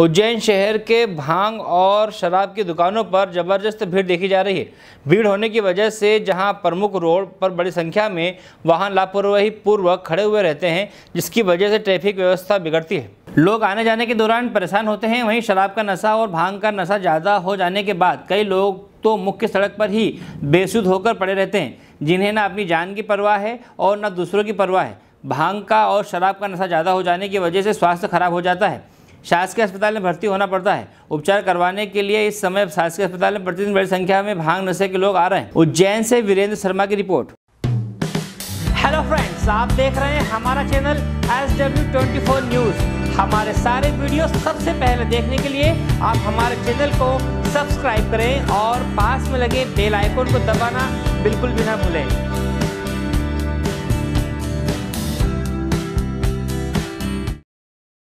उज्जैन शहर के भांग और शराब की दुकानों पर ज़बरदस्त भीड़ देखी जा रही है। भीड़ होने की वजह से जहां प्रमुख रोड पर बड़ी संख्या में वाहन लापरवाही पूर्वक खड़े हुए रहते हैं, जिसकी वजह से ट्रैफिक व्यवस्था बिगड़ती है। लोग आने जाने के दौरान परेशान होते हैं। वहीं शराब का नशा और भांग का नशा ज़्यादा हो जाने के बाद कई लोग तो मुख्य सड़क पर ही बेसुध होकर पड़े रहते हैं, जिन्हें न अपनी जान की परवाह है और न दूसरों की परवाह है। भांग का और शराब का नशा ज़्यादा हो जाने की वजह से स्वास्थ्य खराब हो जाता है, शासकीय अस्पताल में भर्ती होना पड़ता है। उपचार करवाने के लिए इस समय शासकीय अस्पताल में प्रतिदिन बड़ी संख्या में भांग नशे के लोग आ रहे हैं। उज्जैन से वीरेंद्र शर्मा की रिपोर्ट। हेलो फ्रेंड्स, आप देख रहे हैं हमारा चैनल SW24 न्यूज। हमारे सारे वीडियो सबसे पहले देखने के लिए आप हमारे चैनल को सब्सक्राइब करें और पास में लगे बेल आइकन को दबाना बिल्कुल भी ना भूलें।